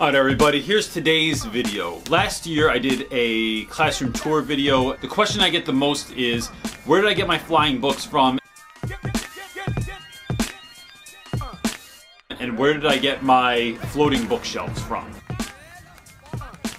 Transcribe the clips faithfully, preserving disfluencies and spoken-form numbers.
Alright everybody, here's today's video. Last year I did a classroom tour video. The question I get the most is, where did I get my flying books from? And where did I get my floating bookshelves from?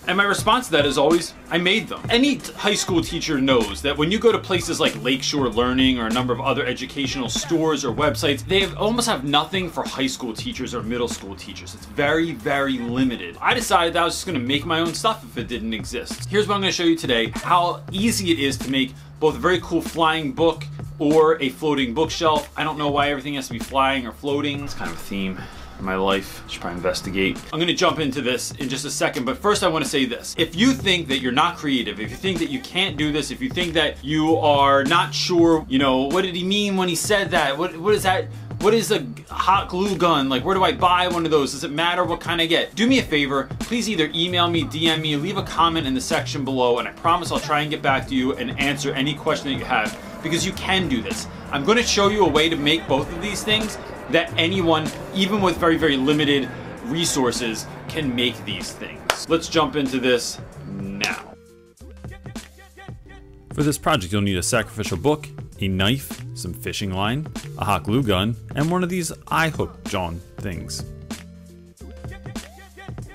And my response to that is always, I made them. Any high school teacher knows that when you go to places like Lakeshore Learning or a number of other educational stores or websites, they have, almost have nothing for high school teachers or middle school teachers. It's very, very limited. I decided that I was just gonna make my own stuff if it didn't exist. Here's what I'm gonna show you today, how easy it is to make both a very cool flying book or a floating bookshelf. I don't know why everything has to be flying or floating. It's kind of a theme. My life. Should probably investigate. I'm gonna jump into this in just a second, but first I wanna say this. If you think that you're not creative, if you think that you can't do this, if you think that you are not sure, you know, what did he mean when he said that? What, what is that? What is a hot glue gun? Like, where do I buy one of those? Does it matter what kind I get? Do me a favor, please either email me, D M me, leave a comment in the section below, and I promise I'll try and get back to you and answer any question that you have, because you can do this. I'm gonna show you a way to make both of these things that anyone, even with very, very limited resources, can make these things. Let's jump into this now. For this project, you'll need a sacrificial book, a knife, some fishing line, a hot glue gun, and one of these eye hook drawn things.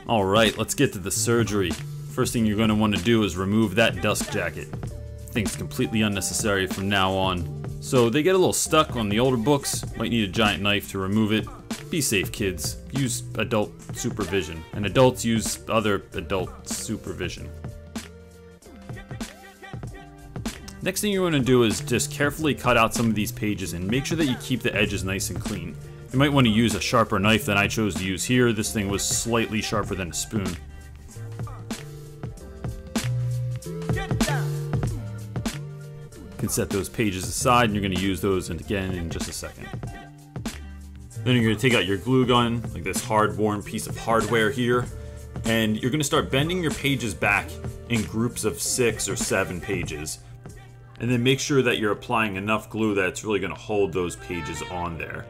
All right, let's get to the surgery. First thing you're gonna wanna do is remove that dust jacket. I think it's completely unnecessary from now on. So they get a little stuck on the older books, might need a giant knife to remove it. Be safe, kids. Use adult supervision, and adults use other adult supervision. Next thing you want to do is just carefully cut out some of these pages and make sure that you keep the edges nice and clean. You might want to use a sharper knife than I chose to use here. This thing was slightly sharper than a spoon. Can set those pages aside, and you're going to use those and again in just a second. Then you're going to take out your glue gun, like this hard-worn piece of hardware here, and you're going to start bending your pages back in groups of six or seven pages, and then make sure that you're applying enough glue that it's really going to hold those pages on there.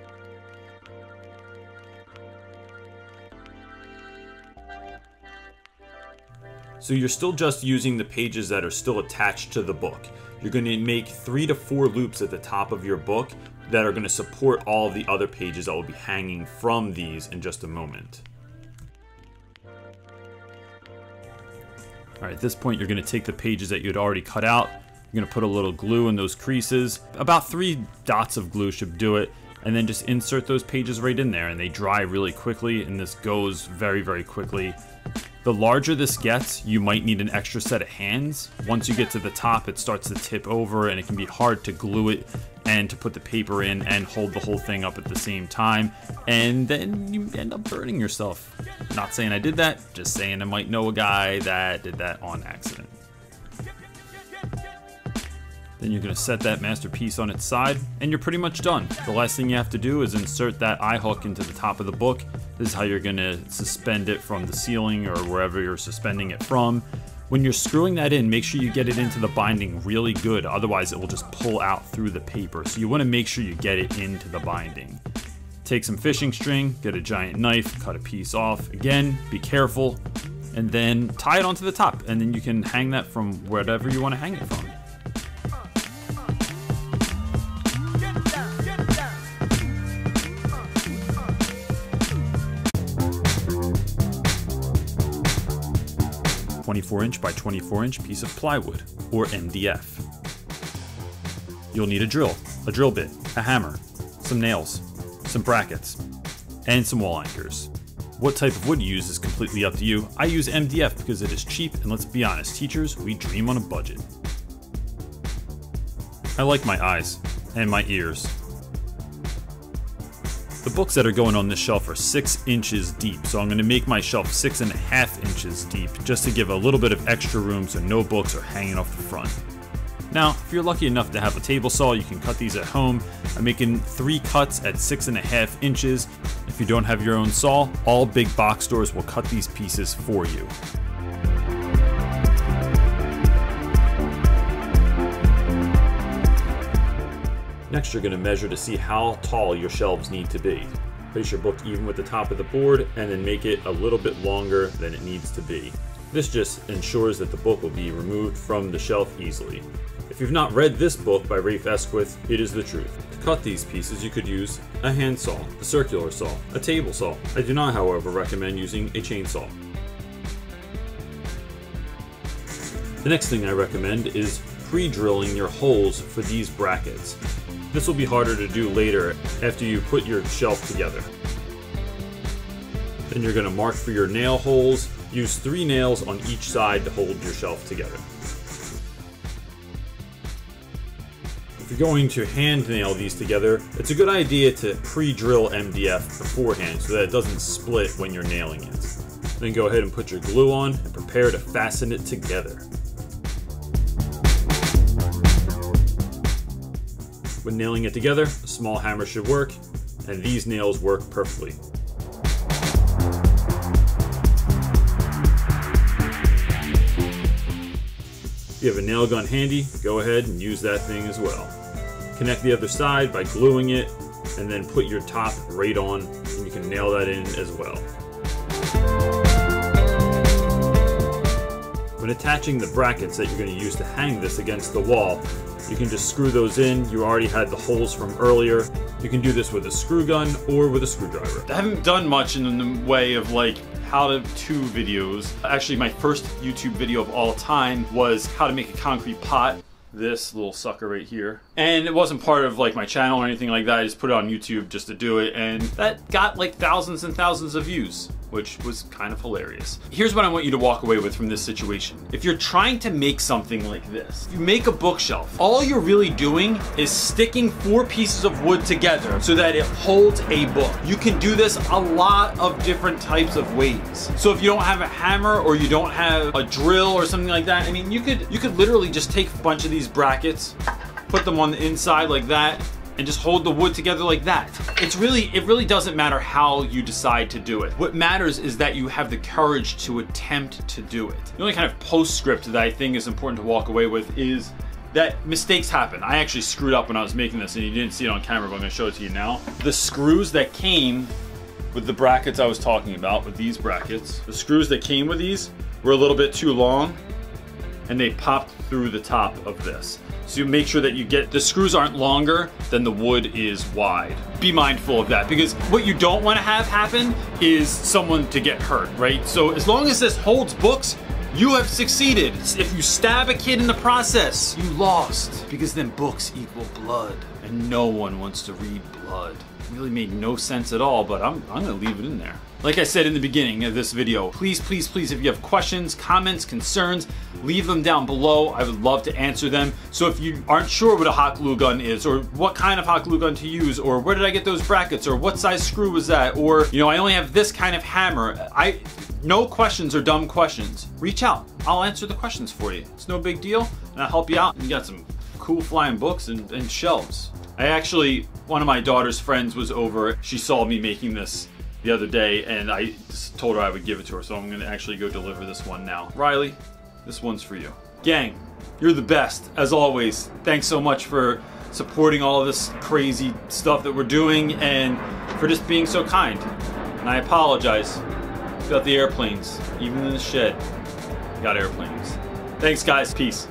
So you're still just using the pages that are still attached to the book. You're going to make three to four loops at the top of your book that are going to support all of the other pages that will be hanging from these in just a moment. All right, at this point, you're going to take the pages that you had already cut out. You're going to put a little glue in those creases. About three dots of glue should do it. And then just insert those pages right in there, and they dry really quickly, and this goes very, very quickly. The larger this gets, you might need an extra set of hands. Once you get to the top, it starts to tip over and it can be hard to glue it and to put the paper in and hold the whole thing up at the same time. And then you end up burning yourself. Not saying I did that, just saying I might know a guy that did that on accident. Then you're gonna set that masterpiece on its side and you're pretty much done. The last thing you have to do is insert that eye hook into the top of the book. This is how you're gonna suspend it from the ceiling or wherever you're suspending it from. When you're screwing that in, make sure you get it into the binding really good, otherwise it will just pull out through the paper. So you wanna make sure you get it into the binding. Take some fishing string, get a giant knife, cut a piece off. Again, be careful, and then tie it onto the top, and then you can hang that from wherever you wanna hang it from. twenty-four inch by twenty-four inch piece of plywood, or M D F. You'll need a drill, a drill bit, a hammer, some nails, some brackets, and some wall anchors. What type of wood you use is completely up to you. I use M D F because it is cheap, and let's be honest, teachers, we dream on a budget. I like my eyes and my ears. The books that are going on this shelf are six inches deep, so I'm going to make my shelf six and a half inches deep just to give a little bit of extra room so no books are hanging off the front. Now, if you're lucky enough to have a table saw, you can cut these at home. I'm making three cuts at six and a half inches. If you don't have your own saw, all big box stores will cut these pieces for you. Next, you're going to measure to see how tall your shelves need to be. Place your book even with the top of the board and then make it a little bit longer than it needs to be. This just ensures that the book will be removed from the shelf easily. If you've not read this book by Rafe Esquith, it is the truth. To cut these pieces, you could use a hand saw, a circular saw, a table saw. I do not, however, recommend using a chainsaw. The next thing I recommend is pre-drilling your holes for these brackets. This will be harder to do later after you put your shelf together. Then you're going to mark for your nail holes. Use three nails on each side to hold your shelf together. If you're going to hand nail these together, it's a good idea to pre-drill M D F beforehand so that it doesn't split when you're nailing it. Then go ahead and put your glue on and prepare to fasten it together. When nailing it together, a small hammer should work, and these nails work perfectly. If you have a nail gun handy, go ahead and use that thing as well. Connect the other side by gluing it, and then put your top right on, and you can nail that in as well. When attaching the brackets that you're going to use to hang this against the wall, you can just screw those in. You already had the holes from earlier. You can do this with a screw gun or with a screwdriver. I haven't done much in the way of like how to do videos. Actually, my first YouTube video of all time was how to make a concrete pot. This little sucker right here. And it wasn't part of like my channel or anything like that. I just put it on YouTube just to do it. And that got like thousands and thousands of views, which was kind of hilarious. Here's what I want you to walk away with from this situation. If you're trying to make something like this, if you make a bookshelf, all you're really doing is sticking four pieces of wood together so that it holds a book. You can do this a lot of different types of ways. So if you don't have a hammer or you don't have a drill or something like that, I mean, you could, you could literally just take a bunch of these brackets, put them on the inside like that, and just hold the wood together like that. It's really, it really doesn't matter how you decide to do it. What matters is that you have the courage to attempt to do it. The only kind of postscript that I think is important to walk away with is that mistakes happen. I actually screwed up when I was making this, and you didn't see it on camera, but I'm gonna show it to you now. The screws that came with the brackets I was talking about, with these brackets, the screws that came with these were a little bit too long, and they popped through the top of this. So you make sure that you get, the screws aren't longer than the wood is wide. Be mindful of that, because what you don't want to have happen is someone to get hurt, right? So as long as this holds books, you have succeeded. If you stab a kid in the process, you lost, because then books equal blood, and no one wants to read blood. It really made no sense at all, but I'm, I'm gonna leave it in there. Like I said in the beginning of this video, please, please, please, if you have questions, comments, concerns, leave them down below. I would love to answer them. So if you aren't sure what a hot glue gun is, or what kind of hot glue gun to use, or where did I get those brackets, or what size screw was that, or, you know, I only have this kind of hammer. I, no questions are dumb questions. Reach out. I'll answer the questions for you. It's no big deal, and I'll help you out. You got some cool flying books and, and shelves. I actually, one of my daughter's friends was over. She saw me making this the other day, and I just told her I would give it to her, so I'm gonna actually go deliver this one now. Riley, this one's for you. Gang, you're the best, as always. Thanks so much for supporting all this crazy stuff that we're doing, and for just being so kind. And I apologize about the airplanes, even in the shed. Got airplanes. Thanks, guys. Peace.